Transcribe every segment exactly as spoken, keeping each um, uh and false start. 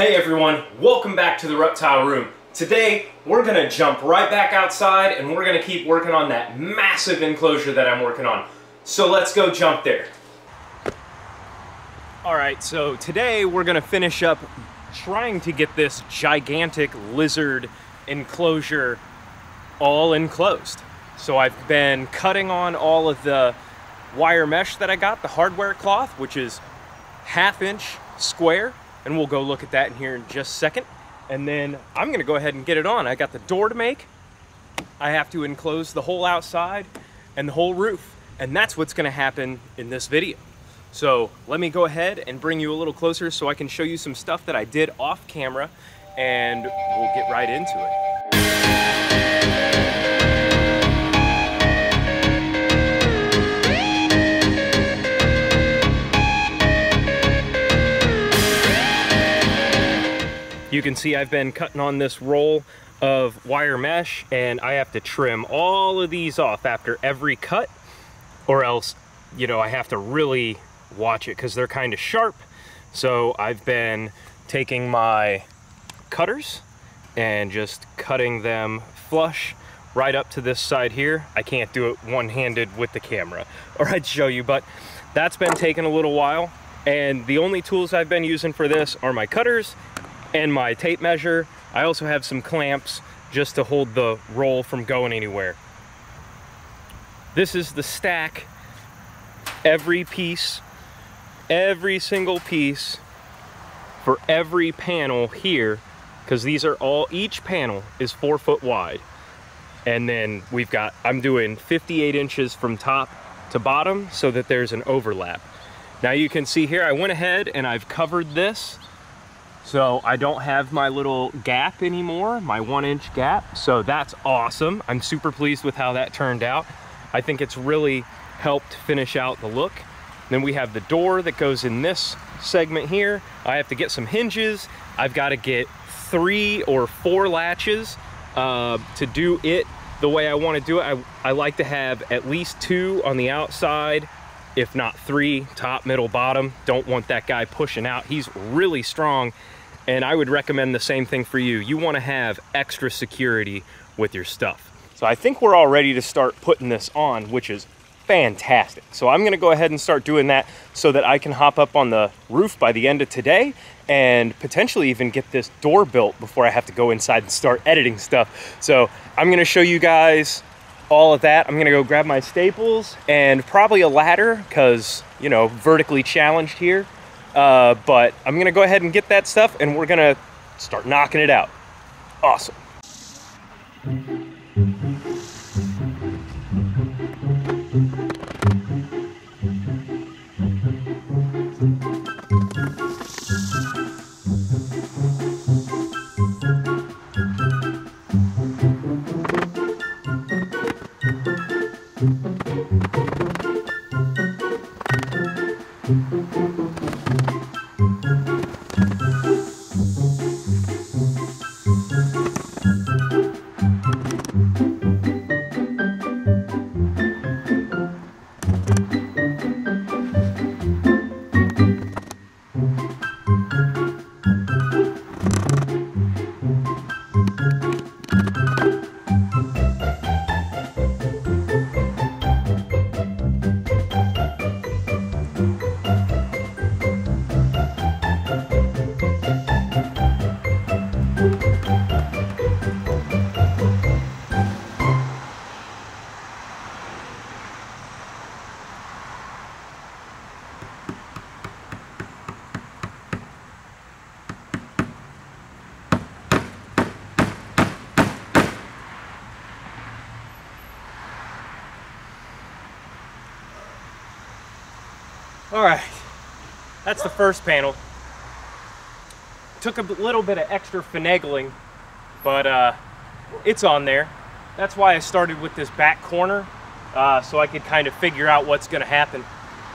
Hey everyone, welcome back to the Reptile Room. Today we're going to jump right back outside and we're going to keep working on that massive enclosure that I'm working on. So let's go jump there. Alright, so today we're going to finish up trying to get this gigantic lizard enclosure all enclosed. So I've been cutting on all of the wire mesh that I got, the hardware cloth, which is half inch square. And we'll go look at that in here in just a second. And then I'm going to go ahead and get it on. I got the door to make. I have to enclose the whole outside and the whole roof. And that's what's going to happen in this video. So let me go ahead and bring you a little closer so I can show you some stuff that I did off camera. And we'll get right into it. You can see I've been cutting on this roll of wire mesh, and I have to trim all of these off after every cut, or else, you know, I have to really watch it because they're kind of sharp. So I've been taking my cutters and just cutting them flush right up to this side here. I can't do it one-handed with the camera, or I'd show you, but that's been taking a little while. And the only tools I've been using for this are my cutters and my tape measure. I also have some clamps just to hold the roll from going anywhere. This is the stack. Every piece, every single piece for every panel here, because these are all, each panel is four foot wide. And then we've got, I'm doing fifty-eight inches from top to bottom so that there's an overlap. Now you can see here, I went ahead and I've covered this. So I don't have my little gap anymore, my one inch gap. So that's awesome. I'm super pleased with how that turned out. I think it's really helped finish out the look. Then we have the door that goes in this segment here. I have to get some hinges. I've got to get three or four latches uh, to do it the way I want to do it. I, I like to have at least two on the outside, if not three, top, middle, bottom. Don't want that guy pushing out. He's really strong, and I would recommend the same thing for you. You want to have extra security with your stuff. So I think we're all ready to start putting this on, which is fantastic. So I'm going to go ahead and start doing that so that I can hop up on the roof by the end of today and potentially even get this door built before I have to go inside and start editing stuff. So I'm going to show you guys all of that. I'm gonna go grab my staples and probably a ladder because, you know, vertically challenged here. Uh, but I'm gonna go ahead and get that stuff and we're gonna start knocking it out. Awesome. All right, that's the first panel. Took a little bit of extra finagling, but uh, it's on there. That's why I started with this back corner, uh, so I could kind of figure out what's gonna happen,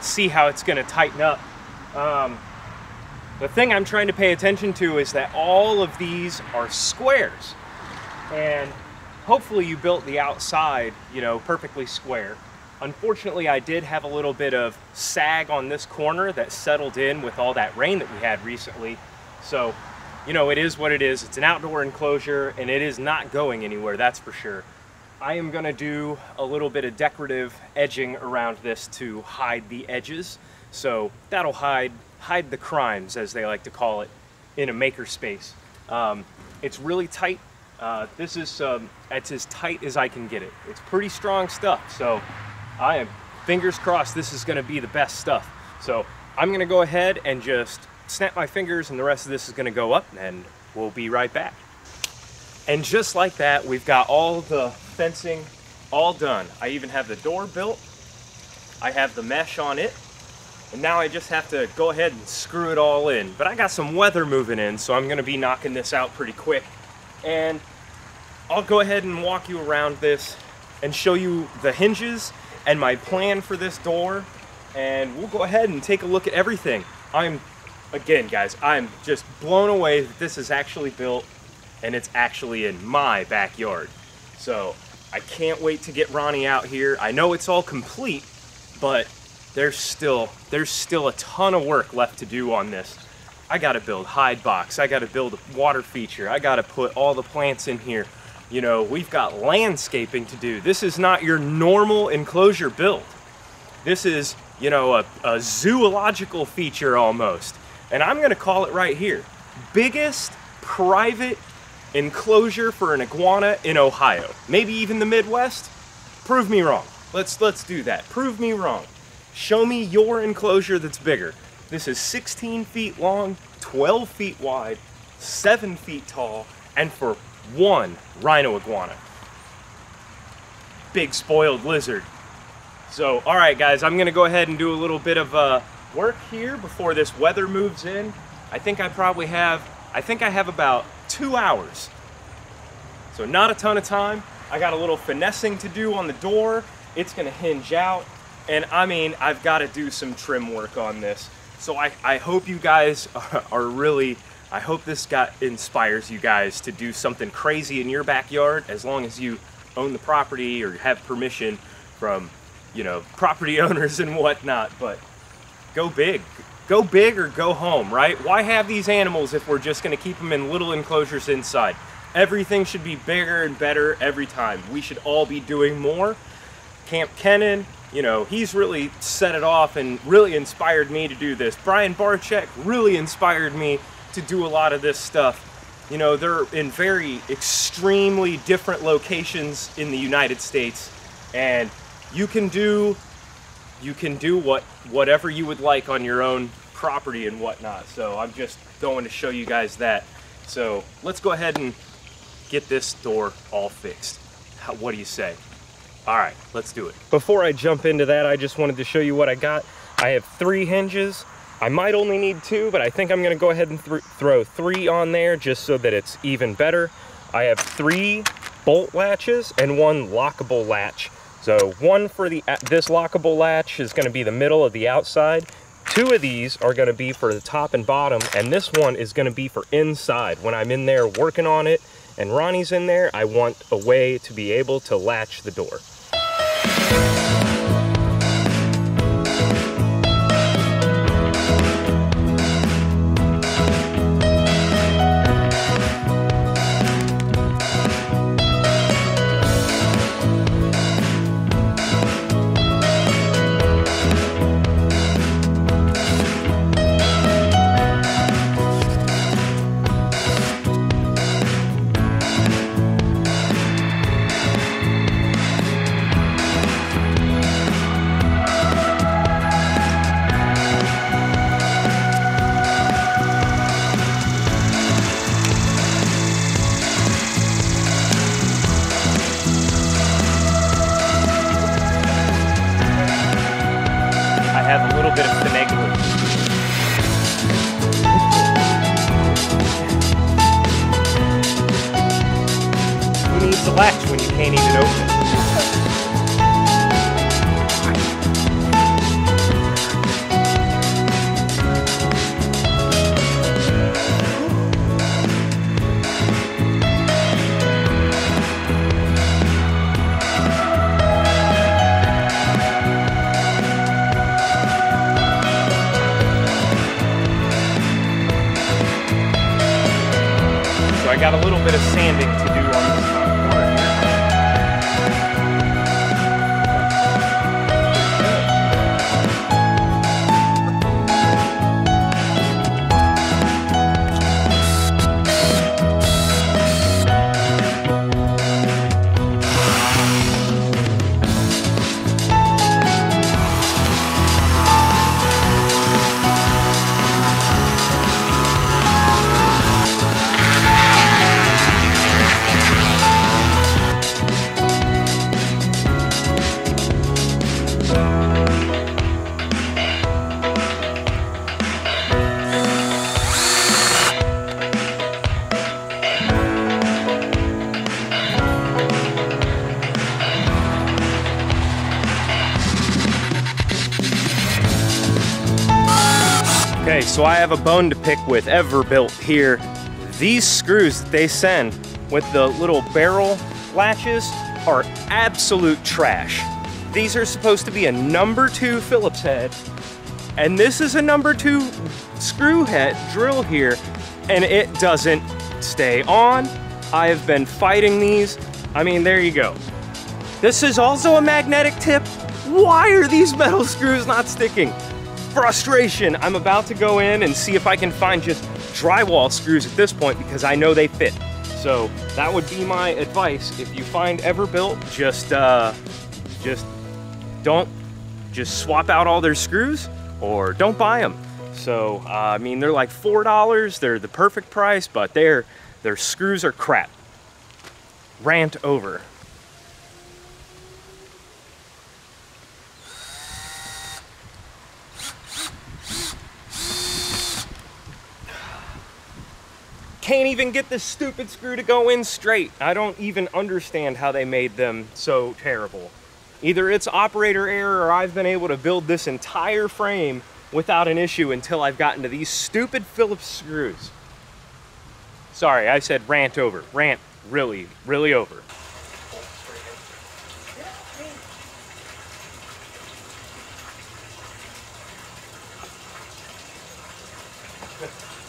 see how it's gonna tighten up. Um, the thing I'm trying to pay attention to is that all of these are squares. And hopefully you built the outside, you know, perfectly square. Unfortunately, I did have a little bit of sag on this corner that settled in with all that rain that we had recently. So you know, it is what it is. It's an outdoor enclosure and it is not going anywhere, that's for sure. I am gonna do a little bit of decorative edging around this to hide the edges. So that'll hide, hide the crimes, as they like to call it, in a makerspace. Um, it's really tight. Uh, this is, um, it's as tight as I can get it. It's pretty strong stuff, so I am, fingers crossed, this is gonna be the best stuff. So I'm gonna go ahead and just snap my fingers and the rest of this is gonna go up and we'll be right back. And just like that, we've got all the fencing all done. I even have the door built. I have the mesh on it. And now I just have to go ahead and screw it all in. But I got some weather moving in, so I'm gonna be knocking this out pretty quick. And I'll go ahead and walk you around this and show you the hinges and my plan for this door. And we'll go ahead and take a look at everything. I'm, again guys, I'm just blown away that this is actually built and it's actually in my backyard. So I can't wait to get Roni out here. I know it's all complete, but there's still, there's still a ton of work left to do on this. I gotta build hide box, I gotta build a water feature, I gotta put all the plants in here. You know, we've got landscaping to do. This is not your normal enclosure build. This is, you know, a, a zoological feature almost. And I'm gonna call it right here. Biggest private enclosure for an iguana in Ohio. Maybe even the Midwest? Prove me wrong. Let's, let's do that. Prove me wrong. Show me your enclosure that's bigger. This is sixteen feet long, twelve feet wide, seven feet tall, and for one rhino iguana. Big spoiled lizard. So, all right guys, I'm gonna go ahead and do a little bit of uh, work here before this weather moves in. I think I probably have, I think I have about two hours. So not a ton of time. I got a little finessing to do on the door. It's gonna hinge out. And I mean, I've gotta do some trim work on this. So I, I hope you guys are really, I hope this got inspires you guys to do something crazy in your backyard, as long as you own the property or have permission from, you know, property owners and whatnot. But go big, go big or go home, right? Why have these animals if we're just gonna keep them in little enclosures inside? Everything should be bigger and better every time. We should all be doing more. Camp Kennan, you know, he's really set it off and really inspired me to do this. Brian Barczyk really inspired me to do a lot of this stuff. You know, they're in very extremely different locations in the United States, and you can do you can do what whatever you would like on your own property and whatnot. So I'm just going to show you guys that. So let's go ahead and get this door all fixed. How, what do you say? All right, let's do it. Before I jump into that, I just wanted to show you what I got. I have three hinges. I might only need two, but I think I'm gonna go ahead and th throw three on there just so that it's even better. I have three bolt latches and one lockable latch. So one for the this lockable latch is gonna be the middle of the outside. Two of these are gonna be for the top and bottom, and this one is gonna be for inside. When I'm in there working on it and Roni's in there, I want a way to be able to latch the door. So I got a little bit of sanding to do on this front part. Okay, so I have a bone to pick with Everbilt here. These screws that they send with the little barrel latches are absolute trash. These are supposed to be a number two Phillips head, and this is a number two screw head drill here, and it doesn't stay on. I have been fighting these. I mean, there you go. This is also a magnetic tip. Why are these metal screws not sticking? Frustration. I'm about to go in and see if I can find just drywall screws at this point, because I know they fit. So that would be my advice. If you find Everbilt, just uh, just don't just swap out all their screws, or don't buy them. So uh, I mean, they're like four dollars. They're the perfect price, but their their screws are crap. Rant over. Can't even get this stupid screw to go in straight. I don't even understand how they made them so terrible. Either it's operator error, or I've been able to build this entire frame without an issue until I've gotten to these stupid Phillips screws. Sorry, I said rant over. Rant really, really over.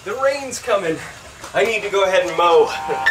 The rain's coming. I need to go ahead and mow.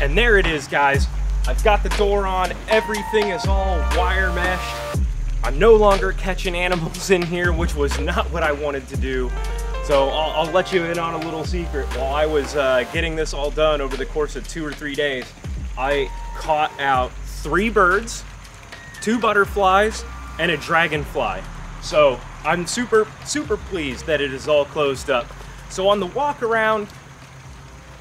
And there it is, guys. I've got the door on. Everything is all wire meshed. I'm no longer catching animals in here, which was not what I wanted to do. So I'll, I'll let you in on a little secret. While I was uh, getting this all done over the course of two or three days, I caught out three birds, two butterflies, and a dragonfly. So I'm super, super pleased that it is all closed up. So on the walk around,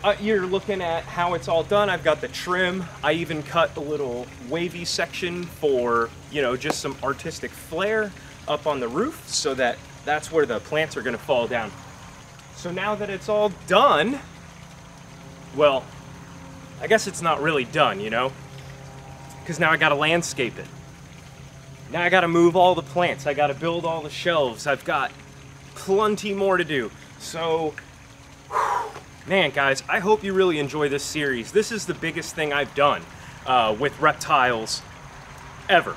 Uh, you're looking at how it's all done. I've got the trim. I even cut a little wavy section for, you know, just some artistic flair up on the roof, so that that's where the plants are going to fall down. So now that it's all done, well, I guess it's not really done, you know, because now I got to landscape it. Now I got to move all the plants. I got to build all the shelves. I've got plenty more to do. So, man, guys, I hope you really enjoy this series. This is the biggest thing I've done uh, with reptiles ever.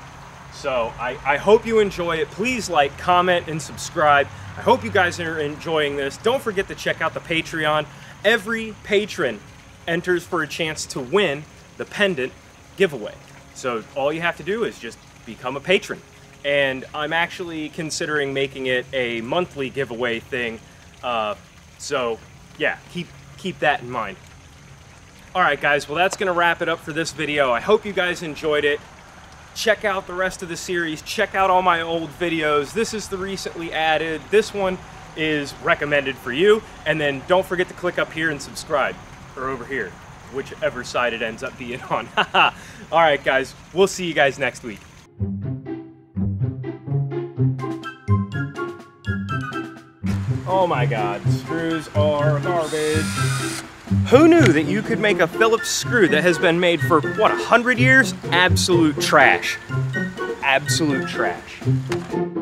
So I, I hope you enjoy it. Please like, comment, and subscribe. I hope you guys are enjoying this. Don't forget to check out the Patreon. Every patron enters for a chance to win the pendant giveaway. So all you have to do is just become a patron. And I'm actually considering making it a monthly giveaway thing. Uh, so yeah, keep, keep that in mind. All right, guys, well, that's gonna wrap it up for this video. I hope you guys enjoyed it. Check out the rest of the series. Check out all my old videos. This is the recently added. This one is recommended for you. And then don't forget to click up here and subscribe, or over here, whichever side it ends up being on. All right, guys, we'll see you guys next week. Oh my God, screws are garbage. Who knew that you could make a Phillips screw that has been made for, what, a hundred years? Absolute trash. Absolute trash.